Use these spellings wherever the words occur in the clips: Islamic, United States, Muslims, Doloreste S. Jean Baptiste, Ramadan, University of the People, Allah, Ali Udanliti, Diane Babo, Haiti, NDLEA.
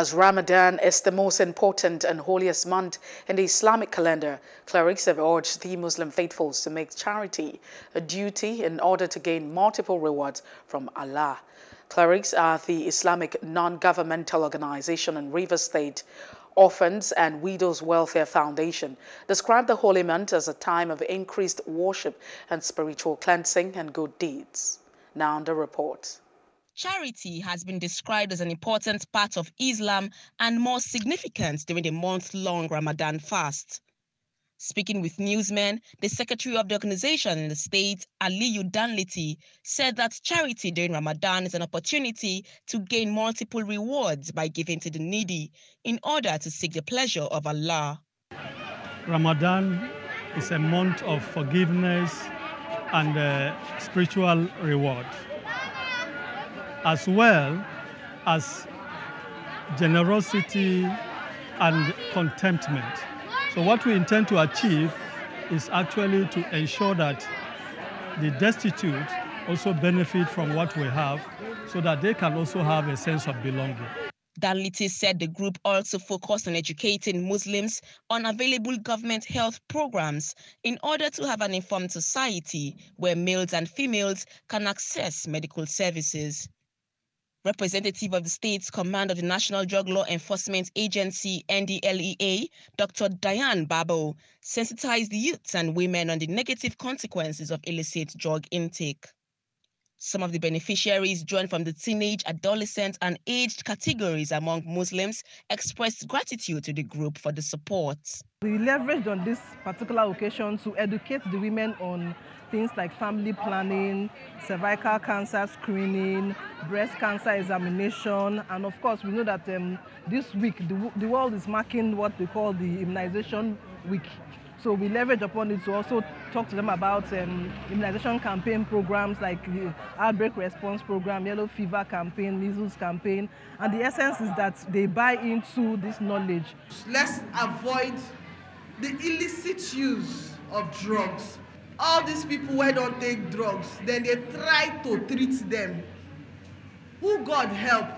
As Ramadan is the most important and holiest month in the Islamic calendar, clerics have urged the Muslim faithfuls to make charity a duty in order to gain multiple rewards from Allah. Clerics are the Islamic non-governmental organization in Rivers State. Orphans and Widows Welfare Foundation described the holy month as a time of increased worship and spiritual cleansing and good deeds. Now on the report. Charity has been described as an important part of Islam and more significant during the month-long Ramadan fast. Speaking with newsmen, the secretary of the organization in the state, Ali Udanliti, said that charity during Ramadan is an opportunity to gain multiple rewards by giving to the needy in order to seek the pleasure of Allah. Ramadan is a month of forgiveness and spiritual reward, as well as generosity and contentment. So what we intend to achieve is actually to ensure that the destitute also benefit from what we have, so that they can also have a sense of belonging. Daliti said the group also focused on educating Muslims on available government health programs in order to have an informed society where males and females can access medical services. Representative of the state's command of the National Drug Law Enforcement Agency, NDLEA, Dr. Diane Babo, sensitized youths and women on the negative consequences of illicit drug intake. Some of the beneficiaries drawn from the teenage, adolescent, and aged categories among Muslims expressed gratitude to the group for the support. We leveraged on this particular occasion to educate the women on things like family planning, cervical cancer screening, breast cancer examination, and of course we know that this week the world is marking what they call the immunization week. So we leverage upon it to also talk to them about immunization campaign programs like the outbreak response program, yellow fever campaign, measles campaign. And the essence is that they buy into this knowledge. Let's avoid the illicit use of drugs. All these people who don't take drugs, then they try to treat them. Who God help,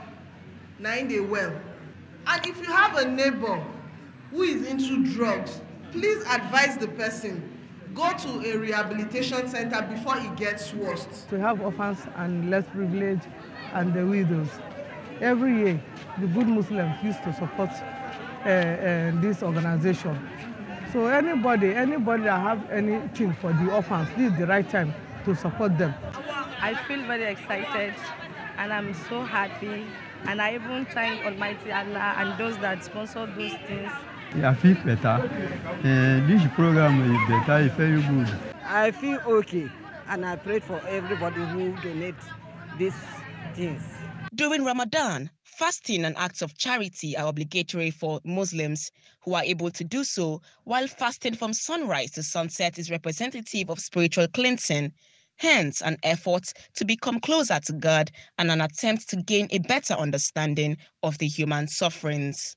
now they well. And if you have a neighbor who is into drugs, please advise the person, go to a rehabilitation center before it gets worse. We have orphans and less privileged and the widows. Every year, the good Muslims used to support this organization. So anybody that have anything for the orphans, this is the right time to support them. I feel very excited and I'm so happy. And I even thank Almighty Allah and those that sponsor those things. I feel better. This program is better, it's very good. I feel okay, and I pray for everybody who donates these things. During Ramadan, fasting and acts of charity are obligatory for Muslims who are able to do so, while fasting from sunrise to sunset is representative of spiritual cleansing, hence an effort to become closer to God and an attempt to gain a better understanding of the human sufferings.